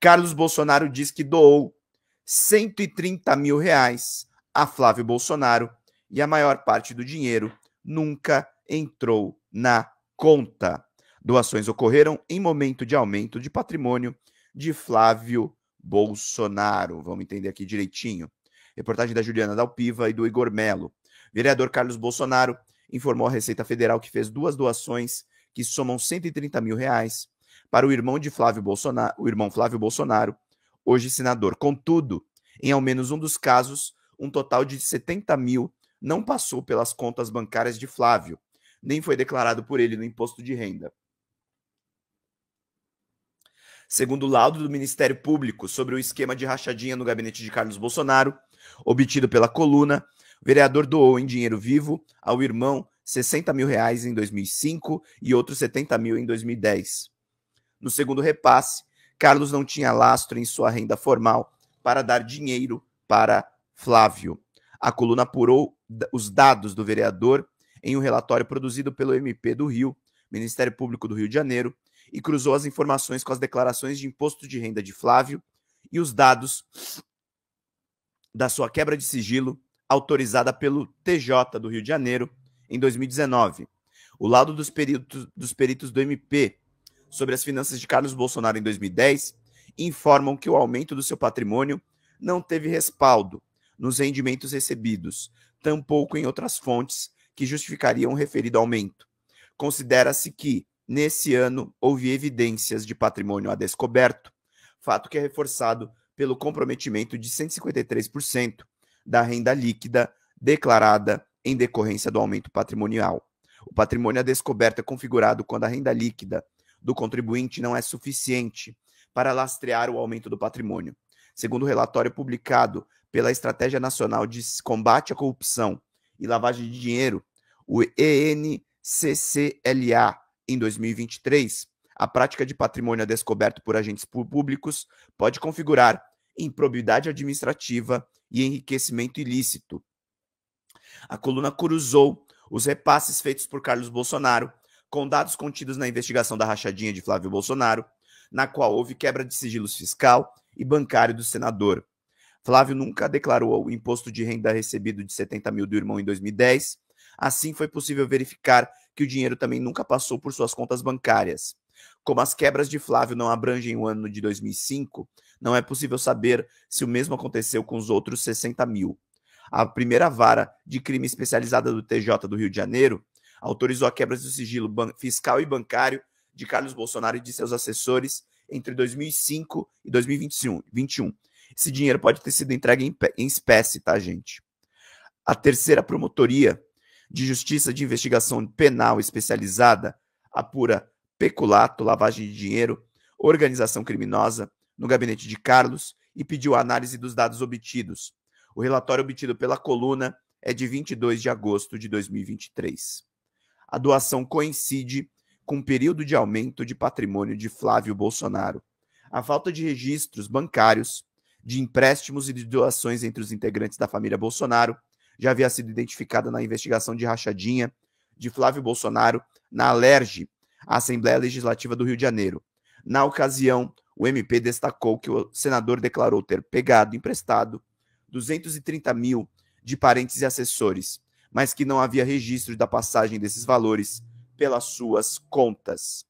Carlos Bolsonaro diz que doou R$ 130 mil a Flávio Bolsonaro e a maior parte do dinheiro nunca entrou na conta. Doações ocorreram em momento de aumento de patrimônio de Flávio Bolsonaro. Vamos entender aqui direitinho. Reportagem da Juliana Dalpiva e do Igor Melo. Vereador Carlos Bolsonaro informou à Receita Federal que fez duas doações que somam R$ 130 mil para o irmão de Flávio Bolsonaro, hoje senador. Contudo, em ao menos um dos casos, um total de R$ 70 mil não passou pelas contas bancárias de Flávio, nem foi declarado por ele no imposto de renda. Segundo o laudo do Ministério Público sobre o esquema de rachadinha no gabinete de Carlos Bolsonaro, obtido pela Coluna, o vereador doou em dinheiro vivo ao irmão R$ 60 mil em 2005 e outros R$ 70 mil em 2010. No segundo repasse, Carlos não tinha lastro em sua renda formal para dar dinheiro para Flávio. A Coluna apurou os dados do vereador em um relatório produzido pelo MP do Rio, Ministério Público do Rio de Janeiro, e cruzou as informações com as declarações de imposto de renda de Flávio e os dados da sua quebra de sigilo autorizada pelo TJ do Rio de Janeiro em 2019. O laudo dos peritos do MP sobre as finanças de Carlos Bolsonaro em 2010 informam que o aumento do seu patrimônio não teve respaldo nos rendimentos recebidos, tampouco em outras fontes que justificariam o referido aumento. Considera-se que, nesse ano, houve evidências de patrimônio a descoberto, fato que é reforçado pelo comprometimento de 153% da renda líquida declarada em decorrência do aumento patrimonial. O patrimônio a descoberto é configurado quando a renda líquida do contribuinte não é suficiente para lastrear o aumento do patrimônio. Segundo o relatório publicado pela Estratégia Nacional de Combate à Corrupção e Lavagem de Dinheiro, o ENCCLA, em 2023, a prática de patrimônio a descoberto por agentes públicos pode configurar improbidade administrativa e enriquecimento ilícito. A Coluna cruzou os repasses feitos por Carlos Bolsonaro com dados contidos na investigação da rachadinha de Flávio Bolsonaro, na qual houve quebra de sigilos fiscal e bancário do senador. Flávio nunca declarou o imposto de renda recebido de R$ 70 mil do irmão em 2010. Assim, foi possível verificar que o dinheiro também nunca passou por suas contas bancárias. Como as quebras de Flávio não abrangem o ano de 2005, não é possível saber se o mesmo aconteceu com os outros R$ 60 mil. A primeira vara de crime especializada do TJ do Rio de Janeiro autorizou a quebra do sigilo fiscal e bancário de Carlos Bolsonaro e de seus assessores entre 2005 e 2021. Esse dinheiro pode ter sido entregue em espécie, tá, gente? A terceira promotoria de Justiça de Investigação Penal Especializada apura peculato, lavagem de dinheiro, organização criminosa no gabinete de Carlos e pediu a análise dos dados obtidos. O relatório obtido pela Coluna é de 22 de agosto de 2023. A doação coincide com o período de aumento de patrimônio de Flávio Bolsonaro. A falta de registros bancários de empréstimos e de doações entre os integrantes da família Bolsonaro já havia sido identificada na investigação de rachadinha de Flávio Bolsonaro na Alerge, a Assembleia Legislativa do Rio de Janeiro. Na ocasião, o MP destacou que o senador declarou ter pegado emprestado R$ 230 mil de parentes e assessores, mas que não havia registro da passagem desses valores pelas suas contas.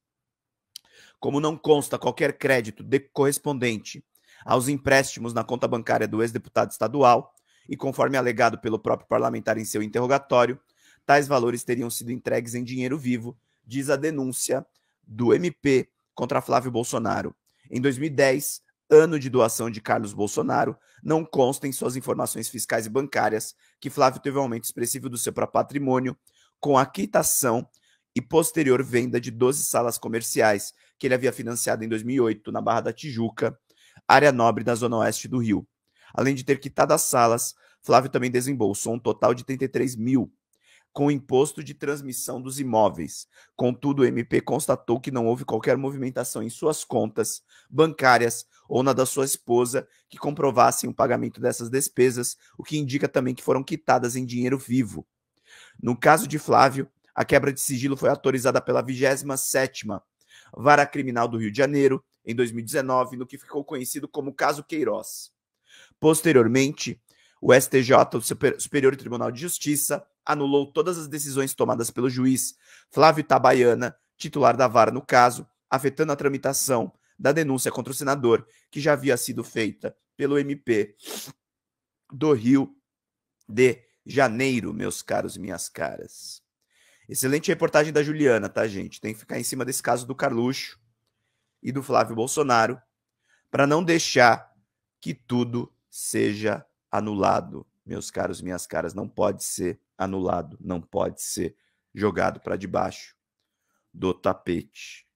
Como não consta qualquer crédito correspondente aos empréstimos na conta bancária do ex-deputado estadual, e conforme alegado pelo próprio parlamentar em seu interrogatório, tais valores teriam sido entregues em dinheiro vivo, diz a denúncia do MP contra Flávio Bolsonaro. Em 2010, ano de doação de Carlos Bolsonaro, não consta em suas informações fiscais e bancárias que Flávio teve um aumento expressivo do seu patrimônio com a quitação e posterior venda de 12 salas comerciais que ele havia financiado em 2008 na Barra da Tijuca, área nobre da Zona Oeste do Rio. Além de ter quitado as salas, Flávio também desembolsou um total de R$ 33 mil, com o imposto de transmissão dos imóveis. Contudo, o MP constatou que não houve qualquer movimentação em suas contas bancárias ou na da sua esposa que comprovassem o pagamento dessas despesas, o que indica também que foram quitadas em dinheiro vivo. No caso de Flávio, a quebra de sigilo foi autorizada pela 27ª Vara Criminal do Rio de Janeiro em 2019, no que ficou conhecido como caso Queiroz. Posteriormente, o STJ, o Superior Tribunal de Justiça, anulou todas as decisões tomadas pelo juiz Flávio Tabaiana, titular da vara no caso, afetando a tramitação da denúncia contra o senador, que já havia sido feita pelo MP do Rio de Janeiro, meus caros e minhas caras. Excelente reportagem da Juliana, tá, gente? Tem que ficar em cima desse caso do Carluxo e do Flávio Bolsonaro para não deixar que tudo seja anulado, meus caros e minhas caras. Não pode ser anulado, não pode ser jogado para debaixo do tapete.